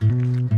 Bye.